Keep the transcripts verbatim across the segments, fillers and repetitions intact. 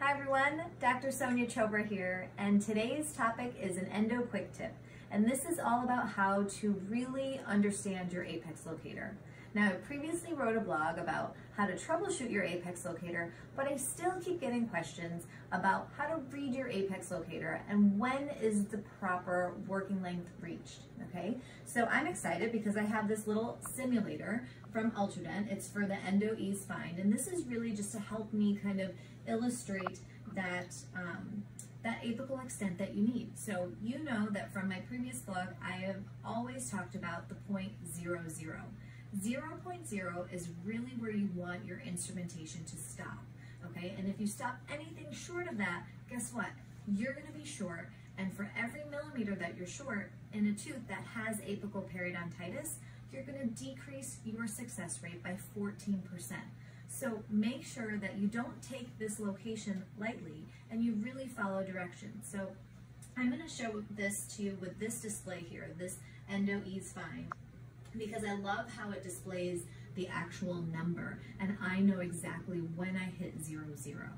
Hi everyone, Doctor Sonia Chopra here, and today's topic is an endo quick tip, and this is all about how to really understand your apex locator. Now, I previously wrote a blog about how to troubleshoot your apex locator, but I still keep getting questions about how to read your apex locator and when is the proper working length reached, okay? So I'm excited because I have this little simulator from Ultradent. It's for the EndoEase Find, and this is really just to help me kind of illustrate that, um, that apical extent that you need. So you know that from my previous blog, I have always talked about the point zero zero. zero point zero is really where you want your instrumentation to stop, okay? And if you stop anything short of that, guess what? You're gonna be short, and for every millimeter that you're short in a tooth that has apical periodontitis, you're gonna decrease your success rate by fourteen percent. So make sure that you don't take this location lightly and you really follow directions. So I'm gonna show this to you with this display here, this EndoEase Find, because I love how it displays the actual number and I know exactly when I hit zero zero.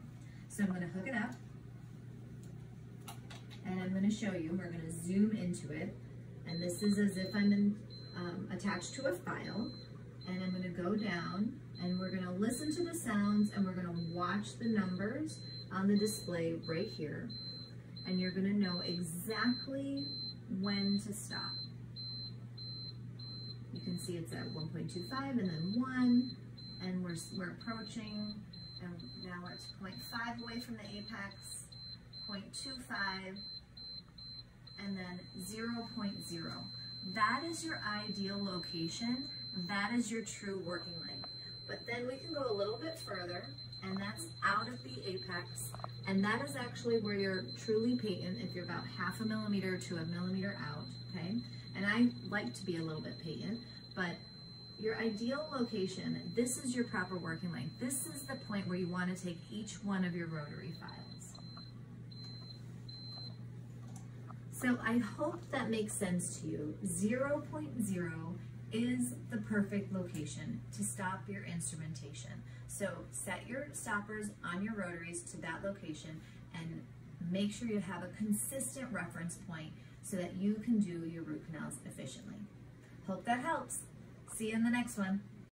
So I'm gonna hook it up and I'm gonna show you, we're gonna zoom into it. And this is as if I'm in, um, attached to a file, and I'm gonna go down and we're gonna listen to the sounds and we're gonna watch the numbers on the display right here. And you're gonna know exactly when to stop. You can see it's at one point two five and then one, and we're, we're approaching, and now we're at zero point five away from the apex, zero point two five, and then zero point zero. That is your ideal location. That is your true working length. But then we can go a little bit further, and that's out of the apex, and that is actually where you're truly patent if you're about half a millimeter to a millimeter out, okay? And I like to be a little bit patent, but your ideal location, this is your proper working length. This is the point where you want to take each one of your rotary files. So I hope that makes sense to you. zero point zero is the perfect location to stop your instrumentation. So set your stoppers on your rotaries to that location and make sure you have a consistent reference point so that you can do your root canals efficiently. Hope that helps. See you in the next one.